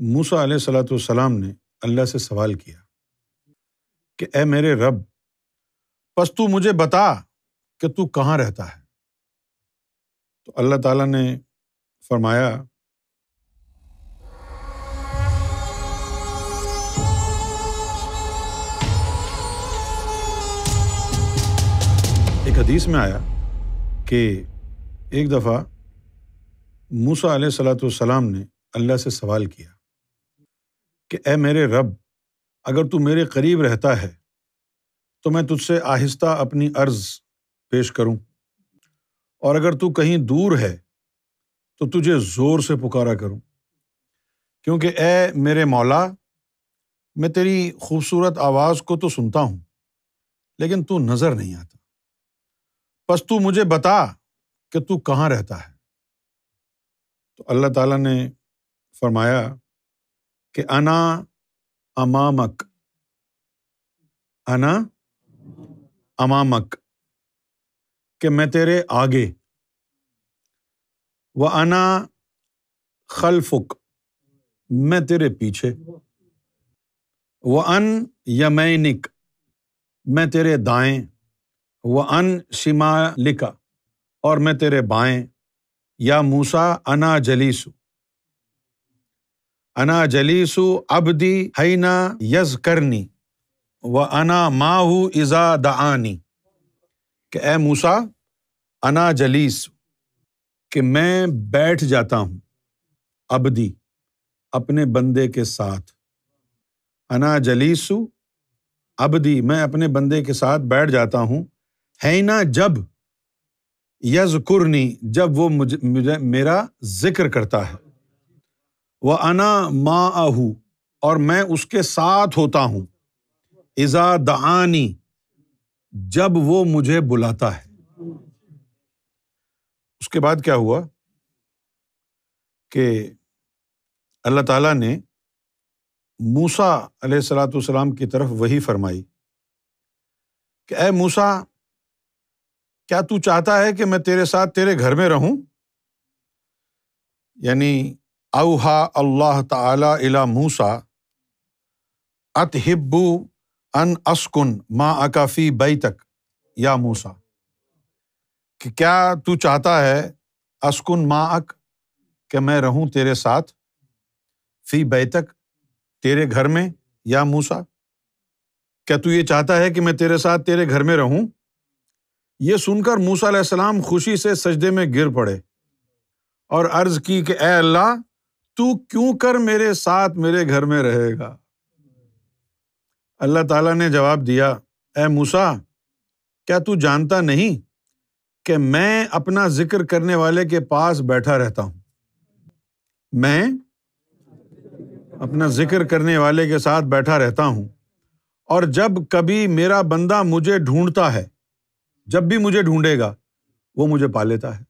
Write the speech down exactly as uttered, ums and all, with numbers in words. मूसा अलैहिस्सलाम ने अल्लाह से सवाल किया कि ए मेरे रब, बस तू मुझे बता कि तू कहाँ रहता है। तो अल्लाह ताला ने फरमाया, एक हदीस में आया कि एक दफ़ा मूसा अलैहिस्सलाम ने अल्लाह से सवाल किया कि ए मेरे रब, अगर तू मेरे करीब रहता है तो मैं तुझसे आहिस्ता अपनी अर्ज़ पेश करूं, और अगर तू कहीं दूर है तो तुझे ज़ोर से पुकारा करूं, क्योंकि ए मेरे मौला, मैं तेरी खूबसूरत आवाज़ को तो सुनता हूं लेकिन तू नज़र नहीं आता। बस तू मुझे बता कि तू कहाँ रहता है। तो अल्लाह ताला ने फरमाया कि अना अमामक, अना अमामक, कि मैं तेरे आगे, व अना खल्फुक, मैं तेरे पीछे, व अन यमैनिक, मैं तेरे दाएं, व अन शिमालिका, और मैं तेरे बाएं। या मूसा अना जलीसु, अना जलीसु अब्दी हैना यज़करनी व अना माहु इज़ा दआनी, कि ए मूसा अना जलीसु, कि मैं बैठ जाता हूँ अब्दी, अपने बंदे के साथ। अना जलीसु अब्दी, मैं अपने बंदे के साथ बैठ जाता हूँ। हैना, जब, यज़कुरनी, जब वो मुझे, मुझे मेरा जिक्र करता है। व अना माअहू, और मैं उसके साथ होता हूँ। इज़ा दआनी, जब वो मुझे बुलाता है। उसके बाद क्या हुआ कि अल्लाह ताला ने मूसा अलैहिस्सलाम की तरफ वही फरमाई कि ए मूसा, क्या तू चाहता है कि मैं तेरे साथ तेरे घर में रहूं? यानी औहा अल्लाह ताला इला मूसा अतहिब्बु अन अस्कुन मा अकाफी बैतक या मूसा, कि क्या तू चाहता है अस्कुन मा अक, कि मैं रहूं तेरे साथ, फी बैतक, तेरे घर में। या मूसा, क्या तू ये चाहता है कि मैं तेरे साथ तेरे घर में रहूं? ये सुनकर मूसा अलैहिस्सलाम खुशी से सजदे में गिर पड़े और अर्ज़ की कि ए अल्लाह, तू क्यों कर मेरे साथ मेरे घर में रहेगा? अल्लाह ताला ने जवाब दिया, ए मूसा, क्या तू जानता नहीं कि मैं अपना जिक्र करने वाले के पास बैठा रहता हूँ? मैं अपना जिक्र करने वाले के साथ बैठा रहता हूँ, और जब कभी मेरा बंदा मुझे ढूंढता है, जब भी मुझे ढूंढेगा, वो मुझे पा लेता है।